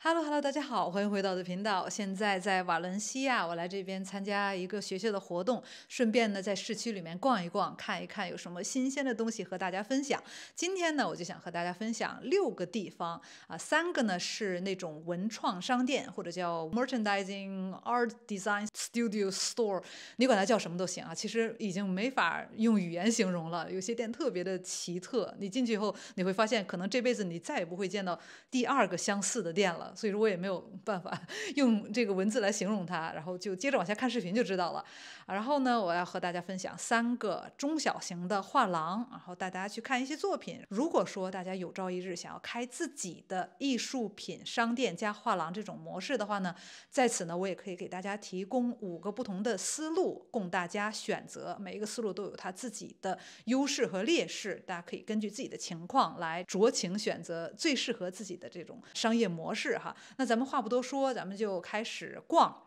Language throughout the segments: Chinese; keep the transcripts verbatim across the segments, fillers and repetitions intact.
Hello Hello， 大家好，欢迎回到我的频道。现在在瓦伦西亚，我来这边参加一个学校的活动，顺便呢在市区里面逛一逛，看一看有什么新鲜的东西和大家分享。今天呢，我就想和大家分享六个地方啊，三个呢是那种文创商店或者叫 merchandising art design studio store， 你管它叫什么都行啊，其实已经没法用语言形容了。有些店特别的奇特，你进去以后你会发现，可能这辈子你再也不会见到第二个相似的店了。 所以说我也没有办法用这个文字来形容它，然后就接着往下看视频就知道了。然后呢，我要和大家分享三个中小型的画廊，然后带大家去看一些作品。如果说大家有朝一日想要开自己的艺术品商店加画廊这种模式的话呢，在此呢我也可以给大家提供五个不同的思路供大家选择，每一个思路都有它自己的优势和劣势，大家可以根据自己的情况来酌情选择最适合自己的这种商业模式。 哈，那咱们话不多说，咱们就开始逛。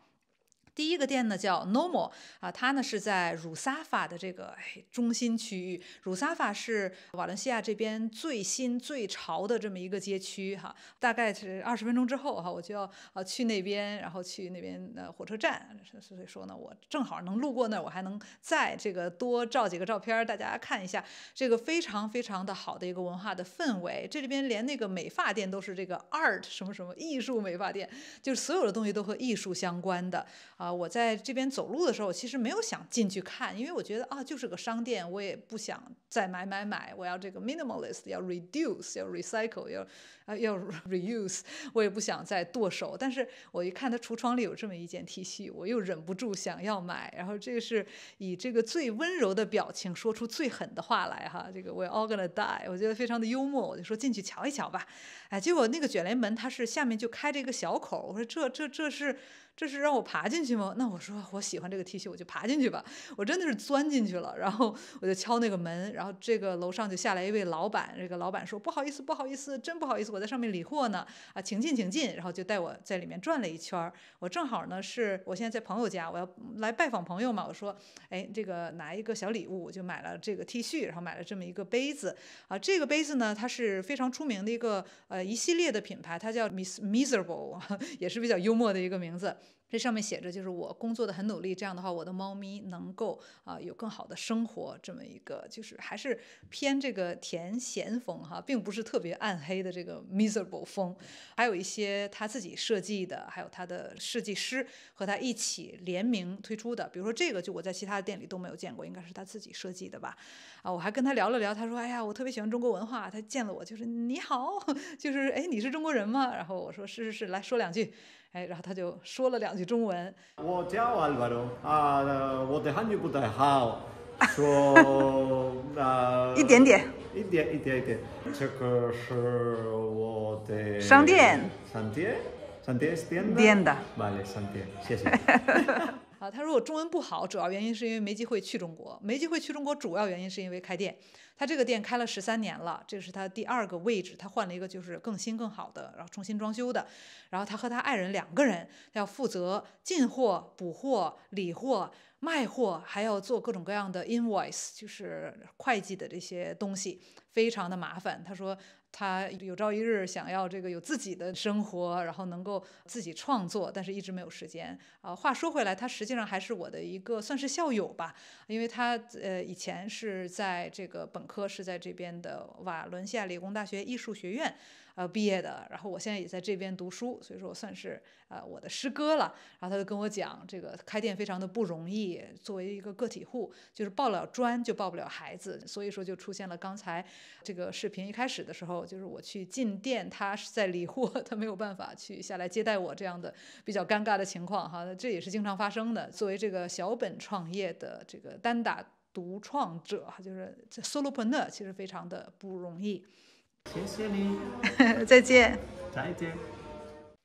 第一个店呢叫 Gnomo 啊，它呢是在鲁萨法的这个、哎、中心区域。鲁萨法是瓦伦西亚这边最新最潮的这么一个街区哈、啊，大概是二十分钟之后哈、啊，我就要啊去那边，然后去那边呃火车站。所以说呢，我正好能路过那儿，我还能再这个多照几个照片，大家看一下这个非常非常的好的一个文化的氛围。这里边连那个美发店都是这个 art 什么什么艺术美发店，就是所有的东西都和艺术相关的。 啊，我在这边走路的时候，其实没有想进去看，因为我觉得啊，就是个商店，我也不想再买买买，我要这个 minimalist， 要 reduce， 要 recycle， 要啊要 reuse， 我也不想再剁手。但是我一看他橱窗里有这么一件 T 恤，我又忍不住想要买。然后这是以这个最温柔的表情说出最狠的话来哈，这个 we're all gonna die， 我觉得非常的幽默，我就说进去瞧一瞧吧。哎，结果那个卷帘门它是下面就开着一个小口，我说这这这是。 这是让我爬进去吗？那我说我喜欢这个 T 恤，我就爬进去吧。我真的是钻进去了，然后我就敲那个门，然后这个楼上就下来一位老板。这个老板说不好意思，不好意思，真不好意思，我在上面理货呢。啊，请进，请进。然后就带我在里面转了一圈。我正好呢是我现在在朋友家，我要来拜访朋友嘛。我说，哎，这个拿一个小礼物，我就买了这个 T 恤，然后买了这么一个杯子。啊，这个杯子呢，它是非常出名的一个呃一系列的品牌，它叫 Mis Miserable， 也是比较幽默的一个名字。 这上面写着，就是我工作的很努力，这样的话，我的猫咪能够啊、呃、有更好的生活，这么一个就是还是偏这个甜咸风哈，并不是特别暗黑的这个 miserable 风，还有一些他自己设计的，还有他的设计师和他一起联名推出的，比如说这个就我在其他的店里都没有见过，应该是他自己设计的吧？啊，我还跟他聊了聊，他说，哎呀，我特别喜欢中国文化，他见了我就是你好，就是哎你是中国人吗？然后我说是是是，来说两句。 哎，然后他就说了两句中文。我叫 Álvaro 啊，我的汉语不太好，说啊一点点，一点一点一点。这个是我的商店，商店，商店是店的，店的，vale，商店，谢谢。啊，他说我中文不好，主要原因是因为没机会去中国，没机会去中国，主要原因是因为开店。 他这个店开了十三年了，这是他第二个位置，他换了一个就是更新更好的，然后重新装修的。然后他和他爱人两个人要负责进货、补货、理货、卖货，还要做各种各样的 invoice， 就是会计的这些东西，非常的麻烦。他说他有朝一日想要这个有自己的生活，然后能够自己创作，但是一直没有时间啊。话说回来，他实际上还是我的一个算是校友吧，因为他呃以前是在这个本科。 科是在这边的瓦伦西亚理工大学艺术学院，呃毕业的。然后我现在也在这边读书，所以说我算是呃我的师哥了。然后他就跟我讲，这个开店非常的不容易，作为一个个体户，就是抱了砖就抱不了孩子，所以说就出现了刚才这个视频一开始的时候，就是我去进店，他是在理货，他没有办法去下来接待我这样的比较尴尬的情况哈，这也是经常发生的。作为这个小本创业的这个单打。 独创者就是这 solopreneur 其实非常的不容易。谢谢你，再见，再见。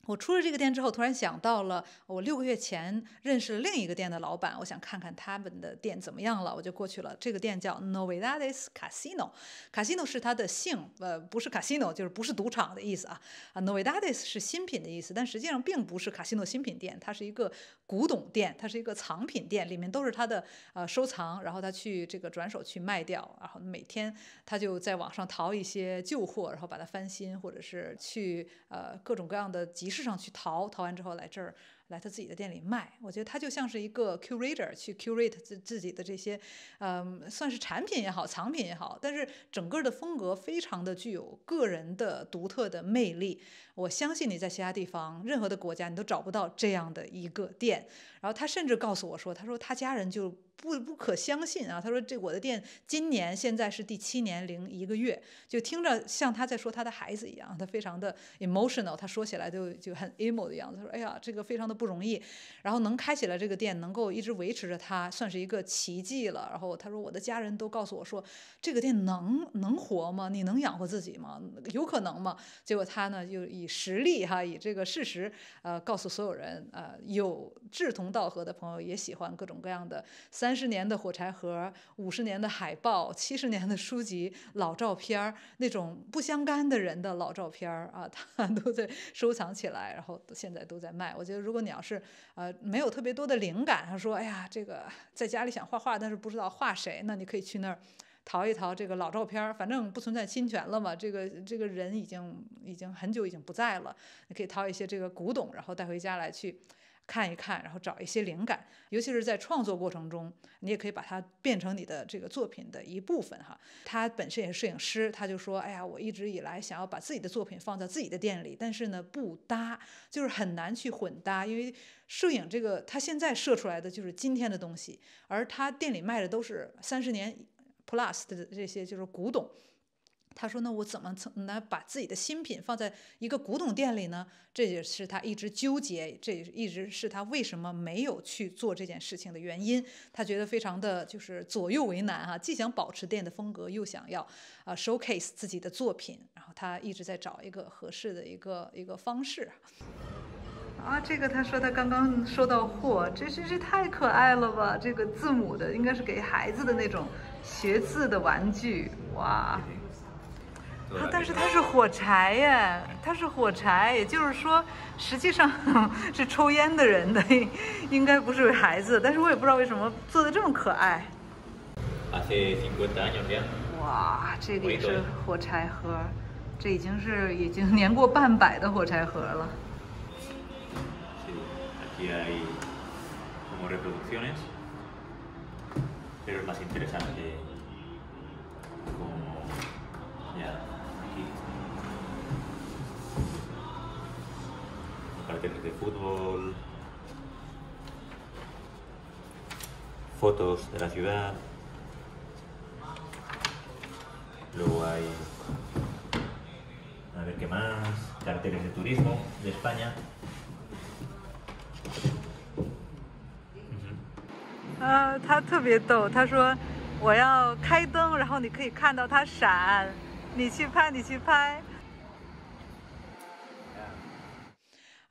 我出了这个店之后，突然想到了我六个月前认识了另一个店的老板，我想看看他们的店怎么样了，我就过去了。这个店叫 Novedades Casino，Casino 是它的姓，呃，不是 Casino 就是不是赌场的意思啊。啊 ，Novedades 是新品的意思，但实际上并不是 Casino 新品店，它是一个。 古董店，它是一个藏品店，里面都是他的呃收藏，然后他去这个转手去卖掉，然后每天他就在网上淘一些旧货，然后把它翻新，或者是去呃各种各样的集市市上去淘，淘完之后来这儿来他自己的店里卖。我觉得他就像是一个 curator 去 curate 自自己的这些，嗯、呃，算是产品也好，藏品也好，但是整个的风格非常的具有个人的独特的魅力。我相信你在其他地方任何的国家你都找不到这样的一个店。然后他甚至告诉我说，他说他家人就不不可相信啊，他说这我的店今年现在是第七年零一个月，就听着像他在说他的孩子一样，他非常的 emotional， 他说起来就就很 emo 的样子，他说哎呀这个非常的不容易，然后能开起来这个店，能够一直维持着它，算是一个奇迹了。然后他说我的家人都告诉我说，这个店能能活吗？你能养活自己吗？有可能吗？结果他呢就以实力哈，以这个事实呃告诉所有人，呃有志同道合的朋友也喜欢各种各样的三十年的火柴盒，五十年的海报，七十年的书籍，老照片，那种不相干的人的老照片啊，他都在收藏起来，然后现在都在卖。我觉得如果你要是呃没有特别多的灵感，他说哎呀这个在家里想画画但是不知道画谁，那你可以去那儿淘一淘这个老照片，反正不存在侵权了嘛，这个这个人已经已经很久已经不在了，你可以淘一些这个古董，然后带回家来去看一看，然后找一些灵感，尤其是在创作过程中，你也可以把它变成你的这个作品的一部分哈。他本身也是摄影师，他就说：“哎呀，我一直以来想要把自己的作品放在自己的店里，但是呢不搭，就是很难去混搭，因为摄影这个他现在摄出来的就是今天的东西，而他店里卖的都是三十年 plus 的这些就是古董。”他说呢，我怎么能把自己的新品放在一个古董店里呢？这也是他一直纠结，这也一直是他为什么没有去做这件事情的原因。他觉得非常的就是左右为难哈、啊，既想保持店的风格，又想要啊、呃、showcase 自己的作品，然后他一直在找一个合适的一个一个方式。啊，这个他说他刚刚收到货，这真是太可爱了吧！这个字母的应该是给孩子的那种学字的玩具，哇！啊、但是它是火柴耶，它是火柴，也就是说，实际上是抽烟的人的，应该不是孩子。但是我也不知道为什么做的这么可爱。哇，这个也是火柴盒，这已经是已经年过半百的火柴盒了。Carteles de fútbol, fotos de la ciudad, luego hay, a ver qué más, carteles de turismo de España. Ah, 他特别逗，他说我要开灯，然后你可以看到它闪，你去拍，你去拍。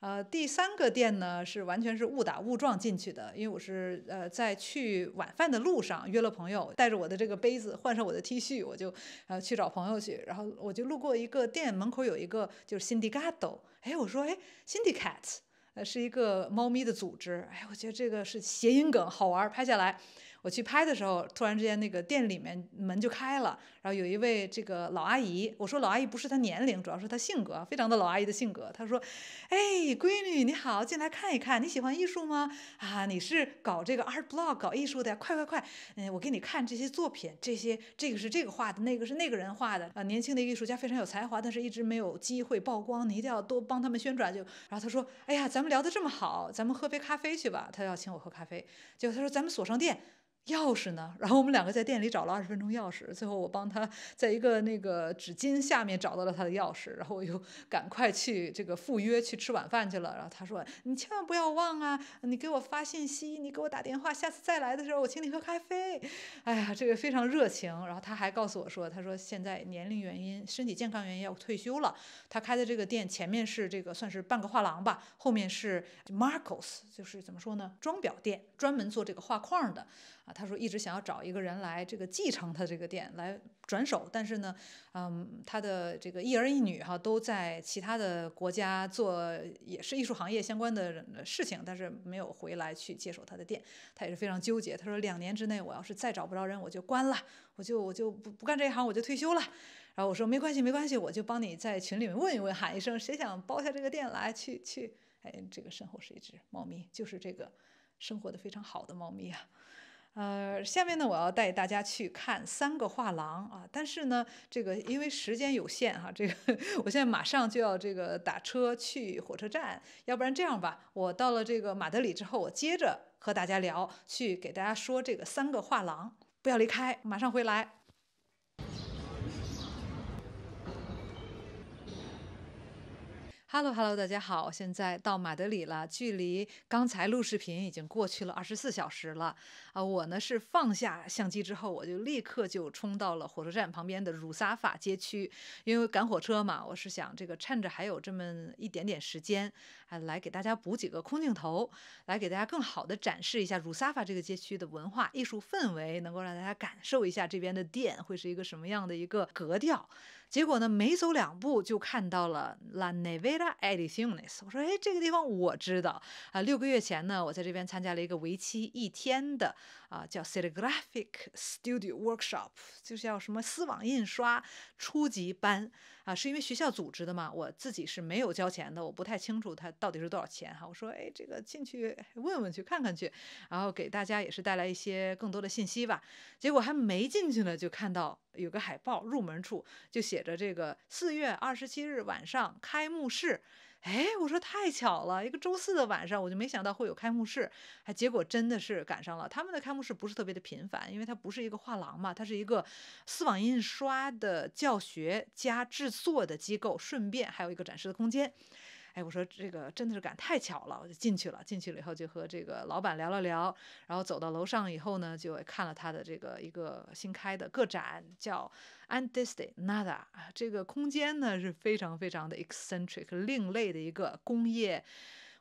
呃，第三个店呢是完全是误打误撞进去的，因为我是呃在去晚饭的路上约了朋友，带着我的这个杯子，换上我的 T 恤，我就呃去找朋友去，然后我就路过一个店门口有一个就是 Sindicato， 哎，我说哎 Sindicat 呃是一个猫咪的组织，哎，我觉得这个是谐音梗，好玩，拍下来。我去拍的时候，突然之间那个店里面门就开了，然后有一位这个老阿姨，我说老阿姨不是她年龄，主要是她性格，非常的老阿姨的性格。她说：“哎，闺女你好，进来看一看，你喜欢艺术吗？啊，你是搞这个 art blog 搞艺术的呀？快快快，嗯，我给你看这些作品，这些这个是这个画的，那个是那个人画的啊，年轻的艺术家非常有才华，但是一直没有机会曝光，你一定要多帮他们宣传。”就，然后她说：“哎呀，咱们聊得这么好，咱们喝杯咖啡去吧。”她要请我喝咖啡，结果她说：“咱们锁上店。”钥匙呢？然后我们两个在店里找了二十分钟钥匙，最后我帮他在一个那个纸巾下面找到了他的钥匙，然后我又赶快去这个赴约去吃晚饭去了。然后他说：“你千万不要忘啊，你给我发信息，你给我打电话，下次再来的时候我请你喝咖啡。”哎呀，这个非常热情。然后他还告诉我说：“他说现在年龄原因、身体健康原因要退休了。他开的这个店前面是这个算是半个画廊吧，后面是 Marcos， 就是怎么说呢，装裱店，专门做这个画框的。”啊，他说一直想要找一个人来这个继承他这个店来转手，但是呢，嗯，他的这个一儿一女哈都在其他的国家做也是艺术行业相关的事情，但是没有回来去接手他的店，他也是非常纠结。他说两年之内我要是再找不着人我就关了，我就我就不不干这一行，我就退休了。然后我说没关系没关系，我就帮你在群里面问一问，喊一声谁想包下这个店来，去去。哎，这个身后是一只猫咪，就是这个生活的非常好的猫咪啊。呃，下面呢，我要带大家去看三个画廊啊，但是呢，这个因为时间有限哈、啊，这个我现在马上就要这个打车去火车站，要不然这样吧，我到了这个马德里之后，我接着和大家聊，去给大家说这个三个画廊，不要离开，马上回来。Hello Hello， 大家好，现在到马德里了，距离刚才录视频已经过去了二十四小时了啊！我呢是放下相机之后，我就立刻就冲到了火车站旁边的鲁萨法街区，因为赶火车嘛，我是想这个趁着还有这么一点点时间，啊，来给大家补几个空镜头，来给大家更好的展示一下鲁萨法这个街区的文化艺术氛围，能够让大家感受一下这边的店会是一个什么样的一个格调。结果呢，没走两步就看到了 La Neve。我说，哎，这个地方我知道啊。六个月前呢，我在这边参加了一个为期一天的啊，叫 Serigraphic Studio Workshop， 就是叫什么丝网印刷初级班啊，是因为学校组织的嘛，我自己是没有交钱的，我不太清楚它到底是多少钱哈。我说，哎，这个进去问问去看看去，然后给大家也是带来一些更多的信息吧。结果还没进去呢，就看到有个海报，入门处就写着这个四月二十七日晚上开幕式。哎，我说太巧了，一个周四的晚上，我就没想到会有开幕式，还结果真的是赶上了。他们的开幕式不是特别的频繁，因为它不是一个画廊嘛，它是一个丝网印刷的教学加制作的机构，顺便还有一个展示的空间。哎，我说这个真的是赶太巧了，我就进去了。进去了以后就和这个老板聊了聊，然后走到楼上以后呢，就看了他的这个一个新开的个展，叫 Andesita。这个空间呢是非常非常的 eccentric， 另类的一个工业。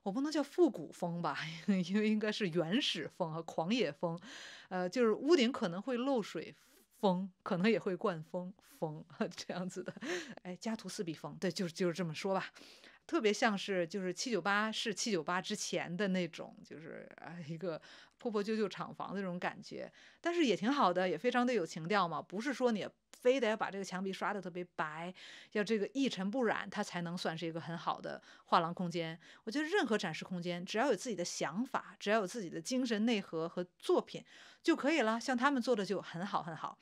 我不能叫复古风吧，因为应该是原始风和狂野风。呃，就是屋顶可能会漏水。风可能也会灌风风这样子的，哎，家徒四壁风，对，就是就是这么说吧，特别像是就是七九八是七九八之前的那种，就是啊一个破破旧旧厂房的那种感觉，但是也挺好的，也非常的有情调嘛，不是说你非得要把这个墙壁刷的特别白，要这个一尘不染，它才能算是一个很好的画廊空间。我觉得任何展示空间，只要有自己的想法，只要有自己的精神内核和作品就可以了，像他们做的就很好很好。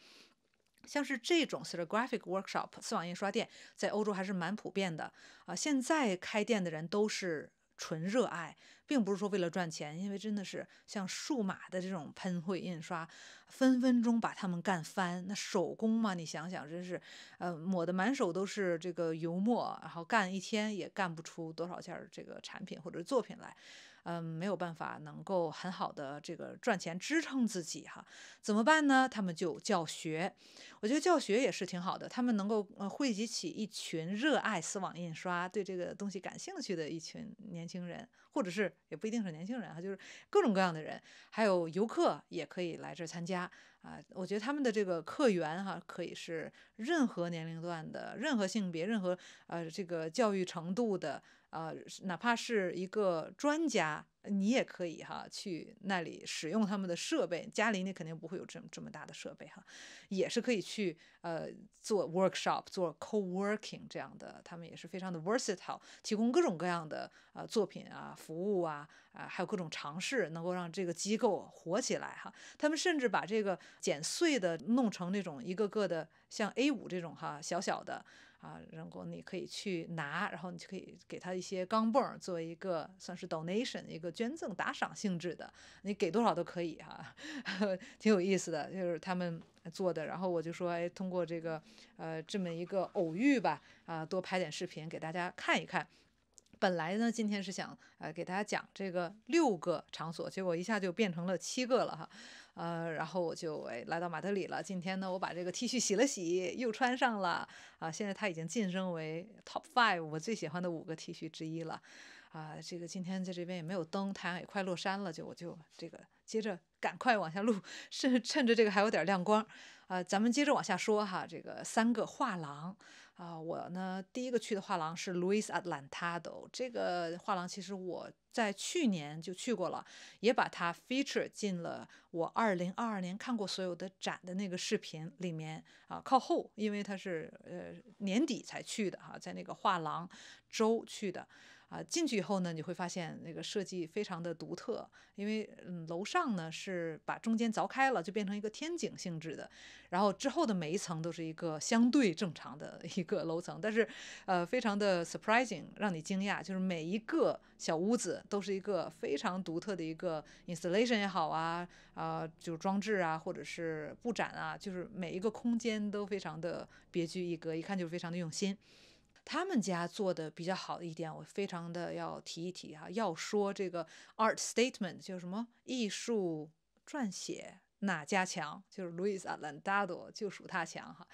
像是这种 serigraphic workshop 丝网印刷店在欧洲还是蛮普遍的啊、呃，现在开店的人都是纯热爱，并不是说为了赚钱，因为真的是像数码的这种喷绘印刷，分分钟把他们干翻。那手工嘛，你想想，真是，呃，抹的满手都是这个油墨，然后干一天也干不出多少件这个产品或者作品来，嗯、呃，没有办法能够很好的这个赚钱支撑自己哈，怎么办呢？他们就教学，我觉得教学也是挺好的，他们能够呃汇集起一群热爱丝网印刷、对这个东西感兴趣的一群年。年轻人，或者是也不一定是年轻人啊，就是各种各样的人，还有游客也可以来这儿参加啊、呃。我觉得他们的这个客源哈、啊，可以是任何年龄段的、任何性别、任何呃这个教育程度的啊、呃，哪怕是一个专家，你也可以哈去那里使用他们的设备。家里你肯定不会有这么这么大的设备哈，也是可以去呃做 workshop、做 co-working 这样的，他们也是非常的 versatile， 提供各种各样的呃。作品啊，服务啊，啊，还有各种尝试，能够让这个机构活起来哈。他们甚至把这个剪碎的弄成那种一个个的，像 A 五 这种哈小小的啊，然后你可以去拿，然后你就可以给他一些钢镚，做一个算是 donation 一个捐赠打赏性质的，你给多少都可以哈，挺有意思的，就是他们做的。然后我就说，哎，通过这个呃这么一个偶遇吧，啊，多拍点视频给大家看一看。本来呢，今天是想呃给大家讲这个六个场所，结果一下就变成了七个了哈，呃，然后我就哎来到马德里了。今天呢，我把这个 T 恤洗了洗，又穿上了啊。现在它已经晋升为 Top Five 我最喜欢的五个 T 恤之一了啊。这个今天在这边也没有灯，太阳也快落山了，就我就这个接着赶快往下录，趁趁着这个还有点亮光啊、呃，咱们接着往下说哈。这个三个画廊，啊、呃，我呢第一个去的画廊是 Luis Adelantado， 这个画廊其实我在去年就去过了，也把它 feature 进了我二零二二年看过所有的展的那个视频里面啊，靠后，因为它是呃年底才去的哈、啊，在那个画廊周去的啊，进去以后呢，你会发现那个设计非常的独特，因为嗯楼上呢是把中间凿开了，就变成一个天井性质的，然后之后的每一层都是一个相对正常的一个楼层，但是呃非常的 surprising， 让你惊讶，就是每一个小屋子。都是一个非常独特的一个 installation 也好啊，啊、呃，就是装置啊，或者是布展啊，就是每一个空间都非常的别具一格，一看就是非常的用心。他们家做的比较好的一点，我非常的要提一提哈、啊，要说这个 art statement 叫什么艺术撰写哪家强，就是 Luis Adelantado 就属他强哈。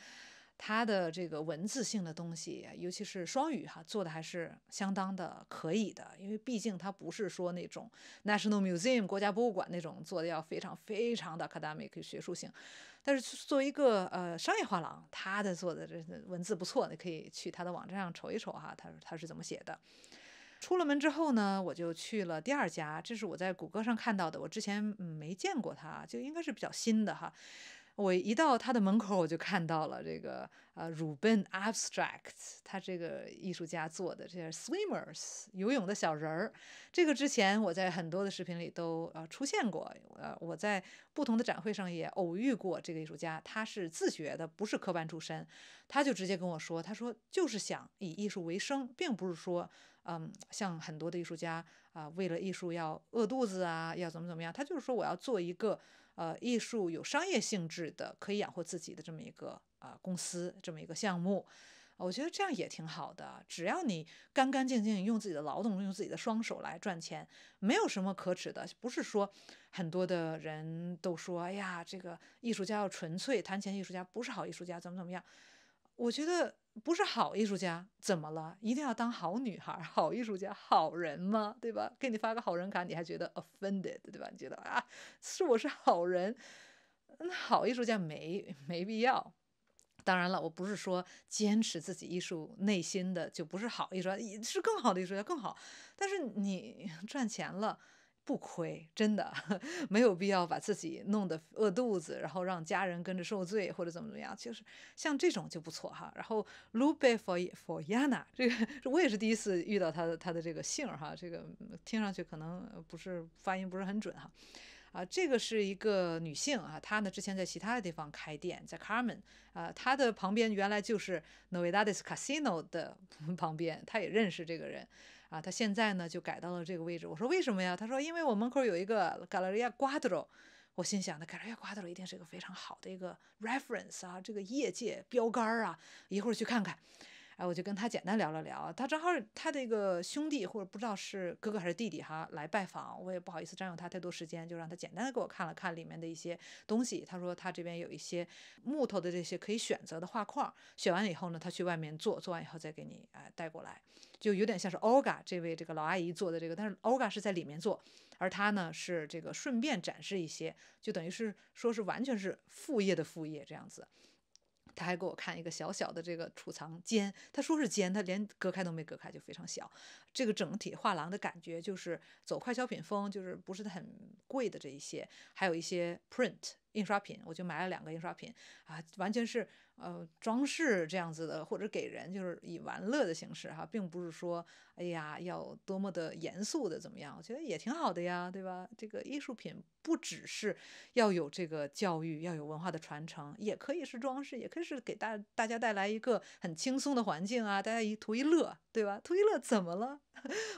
它的这个文字性的东西，尤其是双语哈，做的还是相当的可以的，因为毕竟它不是说那种 National Museum 国家博物馆那种做的要非常非常的 academic 学术性，但是作为一个呃商业画廊，它的做的这文字不错，你可以去它的网站上瞅一瞅哈，它它是怎么写的。出了门之后呢，我就去了第二家，这是我在谷歌上看到的，我之前没见过它，就应该是比较新的哈。我一到他的门口，我就看到了这个呃 Ruben Abstract， 他这个艺术家做的这些 swimmers 游泳的小人儿，这个之前我在很多的视频里都呃出现过，呃我在不同的展会上也偶遇过这个艺术家，他是自学的，不是科班出身，他就直接跟我说，他说就是想以艺术为生，并不是说嗯像很多的艺术家啊、呃、为了艺术要饿肚子啊，要怎么怎么样，他就是说我要做一个。呃，艺术有商业性质的，可以养活自己的这么一个啊、呃、公司，这么一个项目，我觉得这样也挺好的。只要你干干净净，用自己的劳动，用自己的双手来赚钱，没有什么可耻的。不是说很多的人都说，哎呀，这个艺术家要纯粹，谈钱艺术家不是好艺术家，怎么怎么样？我觉得不是好艺术家怎么了？一定要当好女孩、好艺术家、好人吗？对吧？给你发个好人卡，你还觉得 offended， 对吧？你觉得啊，是我是好人，那好艺术家没没必要。当然了，我不是说坚持自己艺术内心的就不是好艺术家，是更好的艺术家更好。但是你赚钱了。不亏，真的没有必要把自己弄得饿肚子，然后让家人跟着受罪或者怎么怎么样，就是像这种就不错哈。然后 Lupe Fullana 这个我也是第一次遇到他的他的这个姓哈，这个听上去可能不是发音不是很准哈。啊，这个是一个女性啊，她呢之前在其他的地方开店，在 Carmen 啊，她的旁边原来就是 Novedades Casino 的旁边，她也认识这个人。啊，他现在呢就改到了这个位置。我说为什么呀？他说因为我门口有一个 Galeria Cuatro， 我心想那 Galeria Cuatro 一定是一个非常好的一个 reference 啊，这个业界标杆啊，一会儿去看看。哎，我就跟他简单聊了聊。他正好他的一个兄弟或者不知道是哥哥还是弟弟哈来拜访，我也不好意思占用他太多时间，就让他简单的给我看了看里面的一些东西。他说他这边有一些木头的这些可以选择的画框，选完以后呢，他去外面做，做完以后再给你哎、呃、带过来。就有点像是 Olga 这位这个老阿姨做的这个，但是 Olga 是在里面做，而她呢是这个顺便展示一些，就等于是说是完全是副业的副业这样子。他还给我看一个小小的这个储藏间，他说是间，他连隔开都没隔开，就非常小。这个整体画廊的感觉就是走快消品风，就是不是很贵的这一些，还有一些 print 印刷品，我就买了两个印刷品啊，完全是呃装饰这样子的，或者给人就是以玩乐的形式哈、啊，并不是说哎呀要多么的严肃的怎么样，我觉得也挺好的呀，对吧？这个艺术品。不只是要有这个教育，要有文化的传承，也可以是装饰，也可以是给大大家带来一个很轻松的环境啊，大家一图一乐，对吧？图一乐怎么了？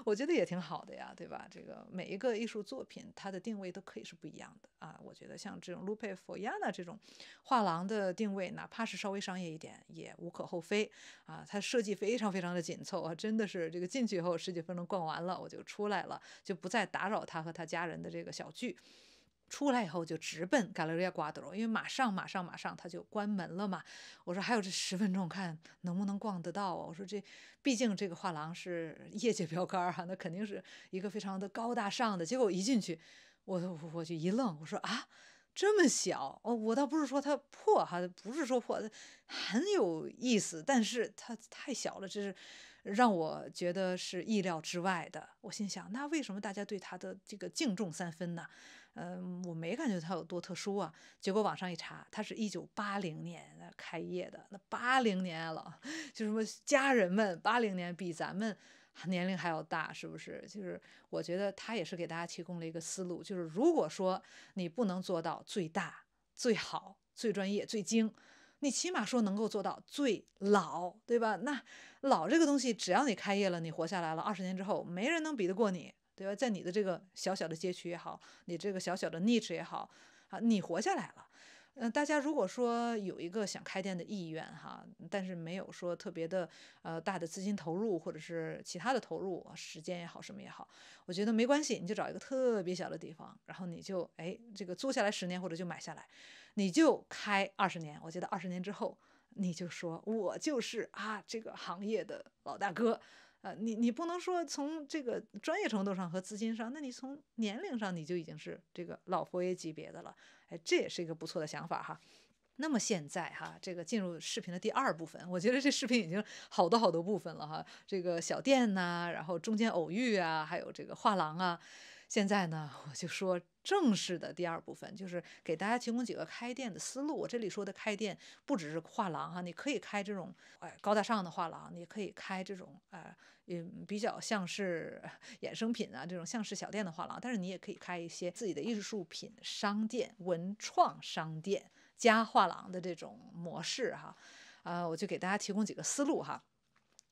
我觉得也挺好的呀，对吧？这个每一个艺术作品，它的定位都可以是不一样的啊。我觉得像这种 Lupe Fullana 这种画廊的定位，哪怕是稍微商业一点，也无可厚非啊。它设计非常非常的紧凑啊，真的是这个进去以后十几分钟逛完了，我就出来了，就不再打扰他和他家人的这个小聚。出来以后就直奔 Galeria Cuatro， 因为马上马上马上他就关门了嘛。我说还有这十分钟，看能不能逛得到啊。我说这毕竟这个画廊是业界标杆啊，那肯定是一个非常的高大上的。结果我一进去，我我就一愣，我说啊，这么小哦，我倒不是说它破哈，不是说破，很有意思，但是它太小了，这是让我觉得是意料之外的。我心想，那为什么大家对它的这个敬重三分呢？嗯、呃，我没感觉它有多特殊啊。结果网上一查，它是一九八零年开业的，那八零年了，就什么家人们，八零年比咱们年龄还要大，是不是？就是我觉得他也是给大家提供了一个思路，就是如果说你不能做到最大、最好、最专业、最精，你起码说能够做到最老，对吧？那老这个东西，只要你开业了，你活下来了，二十年之后，没人能比得过你，对吧？在你的这个小小的街区也好，你这个小小的 niche 也好啊，你活下来了。嗯、呃，大家如果说有一个想开店的意愿哈，但是没有说特别的呃大的资金投入或者是其他的投入，时间也好什么也好，我觉得没关系，你就找一个特别小的地方，然后你就哎这个租下来十年或者就买下来，你就开二十年。我觉得二十年之后你就说我就是啊这个行业的老大哥。呃，你你不能说从这个专业程度上和资金上，那你从年龄上你就已经是这个老佛爷级别的了，哎，这也是一个不错的想法哈。那么现在哈，这个进入视频的第二部分，我觉得这视频已经好多好多部分了哈，这个小店呐、啊，然后中间偶遇啊，还有这个画廊啊。现在呢，我就说正式的第二部分，就是给大家提供几个开店的思路。我这里说的开店，不只是画廊哈，你可以开这种哎高大上的画廊，你可以开这种呃嗯比较像是衍生品啊这种像是小店的画廊，但是你也可以开一些自己的艺术品商店、文创商店加画廊的这种模式哈。啊、呃，我就给大家提供几个思路哈。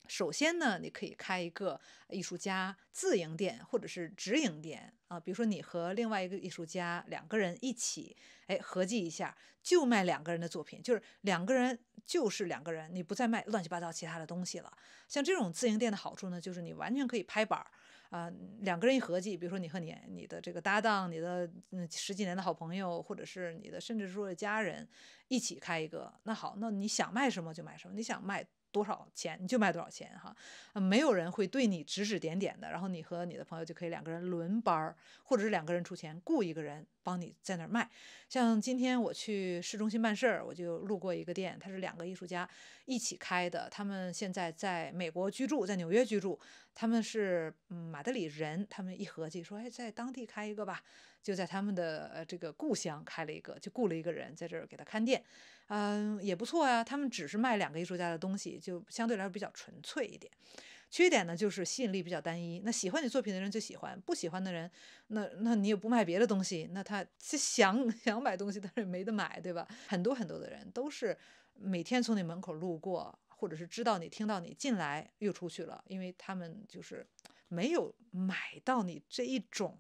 首先呢，你可以开一个艺术家自营店或者是直营店啊，比如说你和另外一个艺术家两个人一起，哎，合计一下，就卖两个人的作品，就是两个人就是两个人，你不再卖乱七八糟其他的东西了。像这种自营店的好处呢，就是你完全可以拍板啊、呃，两个人一合计，比如说你和你你的这个搭档、你的、嗯、十几年的好朋友，或者是你的甚至说家人一起开一个，那好，那你想卖什么就卖什么，你想卖多少钱你就卖多少钱哈，没有人会对你指指点点的。然后你和你的朋友就可以两个人轮班，或者是两个人出钱雇一个人帮你在那儿卖。像今天我去市中心办事儿，我就路过一个店，它是两个艺术家一起开的，他们现在在美国居住，在纽约居住，他们是、嗯、马德里人，他们一合计说，哎，在当地开一个吧，就在他们的、呃、这个故乡开了一个，就雇了一个人在这儿给他看店。嗯，也不错呀、啊。他们只是卖两个艺术家的东西，就相对来说比较纯粹一点。缺点呢，就是吸引力比较单一。那喜欢你作品的人就喜欢，不喜欢的人，那那你也不卖别的东西，那他想想买东西，但是没得买，对吧？很多很多的人都是每天从你门口路过，或者是知道你、听到你进来又出去了，因为他们就是没有买到你这一种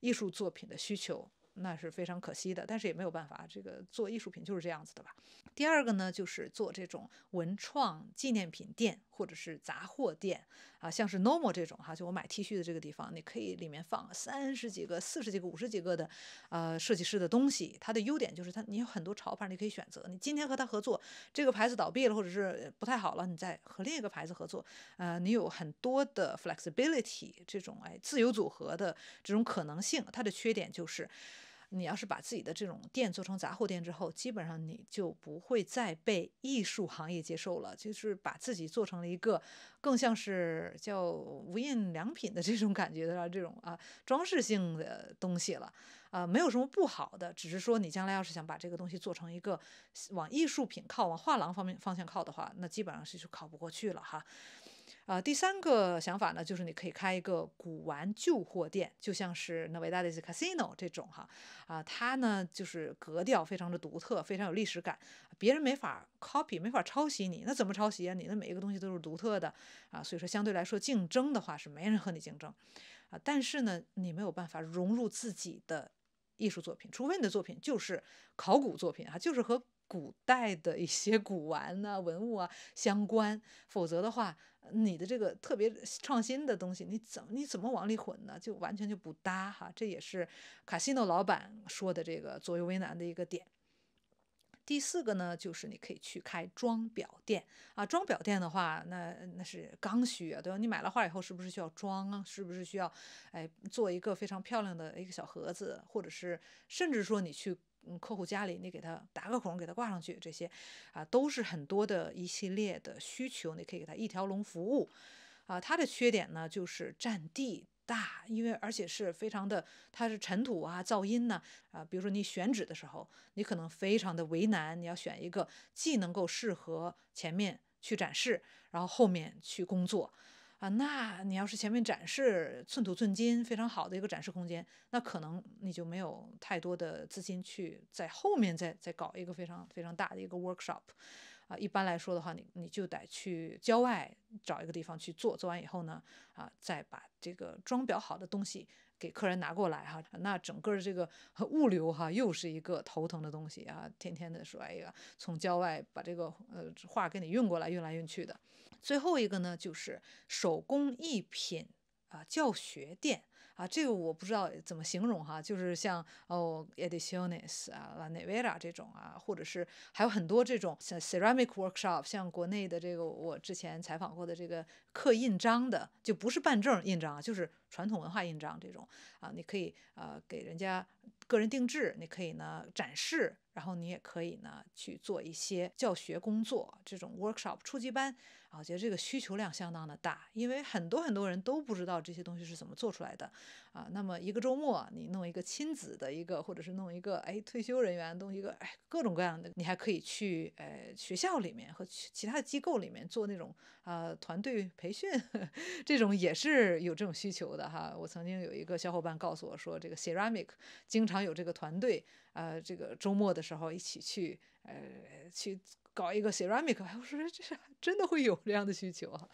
艺术作品的需求。那是非常可惜的，但是也没有办法，这个做艺术品就是这样子的吧。第二个呢，就是做这种文创纪念品店或者是杂货店啊，像是 Gnomo 这种哈，就我买 T 恤的这个地方，你可以里面放三十几个、四十几个、五十几个的呃设计师的东西。它的优点就是它你有很多潮牌你可以选择，你今天和他合作，这个牌子倒闭了或者是不太好了，你再和另一个牌子合作，呃，你有很多的 flexibility 这种哎自由组合的这种可能性。它的缺点就是，你要是把自己的这种店做成杂货店之后，基本上你就不会再被艺术行业接受了，就是把自己做成了一个更像是叫无印良品的这种感觉的这种啊装饰性的东西了。啊、呃，没有什么不好的，只是说你将来要是想把这个东西做成一个往艺术品靠、往画廊方面方向靠的话，那基本上是就靠不过去了哈。呃，第三个想法呢，就是你可以开一个古玩旧货店，就像是 Novedades Casino 这种哈，啊、呃，它呢就是格调非常的独特，非常有历史感，别人没法 copy， 没法抄袭你，那怎么抄袭啊？你的每一个东西都是独特的啊，所以说相对来说竞争的话是没人和你竞争啊，但是呢，你没有办法融入自己的艺术作品，除非你的作品就是考古作品啊，就是和古代的一些古玩啊、文物啊相关，否则的话，你的这个特别创新的东西，你怎么你怎么往里混呢？就完全就不搭哈。这也是卡西诺老板说的这个左右为难的一个点。第四个呢，就是你可以去开装裱店啊。装裱店的话，那那是刚需啊，对吧？你买了画以后，是不是需要装啊？是不是需要哎做一个非常漂亮的一个小盒子，或者是甚至说你去嗯客户家里，你给他打个孔，给他挂上去，这些啊都是很多的一系列的需求，你可以给他一条龙服务。啊，它的缺点呢就是占地大，因为而且是非常的，它是尘土啊、噪音呐、啊，啊，比如说你选址的时候，你可能非常的为难，你要选一个既能够适合前面去展示，然后后面去工作。啊，那你要是前面展示寸土寸金，非常好的一个展示空间，那可能你就没有太多的资金去在后面再再搞一个非常非常大的一个 workshop， 啊，一般来说的话，你你就得去郊外找一个地方去做，做完以后呢，啊，再把这个装裱好的东西给客人拿过来哈，那整个这个物流哈又是一个头疼的东西啊，天天的说哎呀，从郊外把这个呃画给你运过来，运来运去的。最后一个呢，就是手工艺品啊教学店啊，这个我不知道怎么形容哈，就是像哦 ediciones 啊、la nevera 这种啊，或者是还有很多这种像 ceramic workshop， 像国内的这个我之前采访过的这个刻印章的，就不是办证印章，就是传统文化印章这种啊，你可以呃给人家个人定制，你可以呢展示，然后你也可以呢去做一些教学工作，这种 workshop 初级班啊，我觉得这个需求量相当的大，因为很多很多人都不知道这些东西是怎么做出来的啊。那么一个周末你弄一个亲子的一个，或者是弄一个哎退休人员弄一个哎各种各样的，你还可以去呃学校里面和其他的机构里面做那种啊、呃、团队培训，呵呵，这种也是有这种需求的。哈，我曾经有一个小伙伴告诉我说，这个 ceramic 经常有这个团队，呃，这个周末的时候一起去，呃，去搞一个 ceramic。我说这是真的会有这样的需求啊！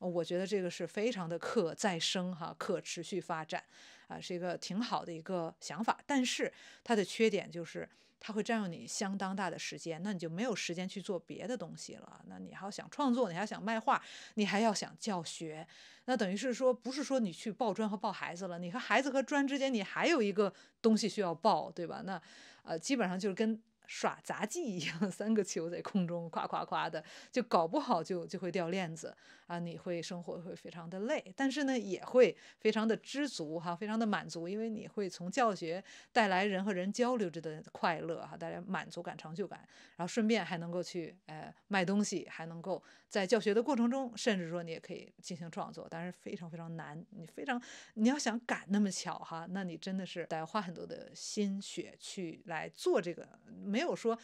我觉得这个是非常的可再生哈，可持续发展啊、呃，是一个挺好的一个想法。但是它的缺点就是，它会占用你相当大的时间，那你就没有时间去做别的东西了。那你还要想创作，你还要想卖画，你还要想教学，那等于是说，不是说你去抱砖和抱孩子了，你和孩子和砖之间，你还有一个东西需要抱，对吧？那呃，基本上就是跟耍杂技一样，三个球在空中夸夸夸的，就搞不好就就会掉链子啊！你会生活会非常的累，但是呢，也会非常的知足哈，非常的满足，因为你会从教学带来人和人交流着的快乐哈，带来满足感、成就感，然后顺便还能够去呃卖东西，还能够在教学的过程中，甚至说你也可以进行创作，但是非常非常难，你非常你要想赶那么巧哈，那你真的是得花很多的心血去来做这个，没。没有说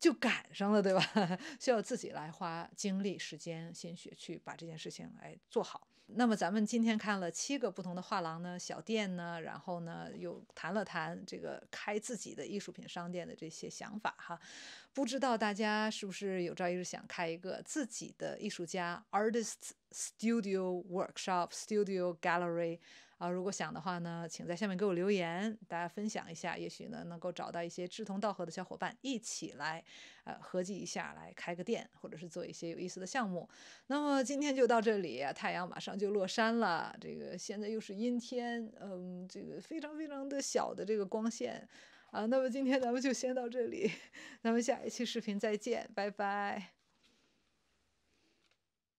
就赶上了，对吧？需要自己来花精力、时间、心血去把这件事情来做好。那么咱们今天看了七个不同的画廊呢、小店呢，然后呢又谈了谈这个开自己的艺术品商店的这些想法哈。不知道大家是不是有朝一日想开一个自己的艺术家 artist studio workshop studio gallery 啊？如果想的话呢，请在下面给我留言，大家分享一下，也许呢能够找到一些志同道合的小伙伴一起来呃合计一下，来开个店，或者是做一些有意思的项目。那么今天就到这里，太阳马上就落山了，这个现在又是阴天，嗯，这个非常非常的小的这个光线啊。那么今天咱们就先到这里，咱们下一期视频再见，拜拜。